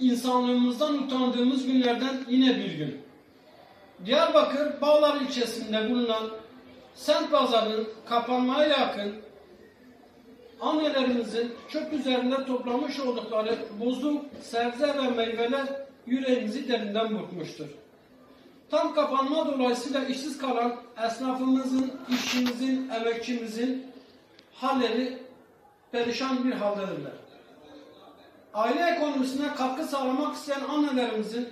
insanlığımızdan utandığımız günlerden yine bir gün. Diyarbakır, Bağlar ilçesinde bulunan Sent Pazarı'nın kapanmaya yakın annelerimizin çöp üzerinde toplamış oldukları bozuk, sebze ve meyveler yüreğimizi derinden burkmuştur. Tam kapanma dolayısıyla işsiz kalan esnafımızın, işçimizin, emekçimizin halleri perişan bir haldedirler. Aile ekonomisine katkı sağlamak isteyen annelerimizin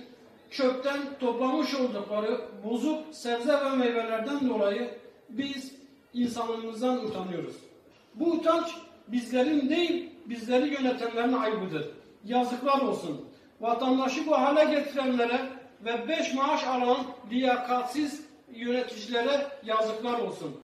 çöpten toplamış oldukları bozuk sebze ve meyvelerden dolayı biz insanlığımızdan utanıyoruz. Bu utanç bizlerin değil, bizleri yönetenlerin ayıbıdır. Yazıklar olsun. Vatandaşı bu hale getirenlere ve 5 maaş alan liyakatsiz yöneticilere yazıklar olsun.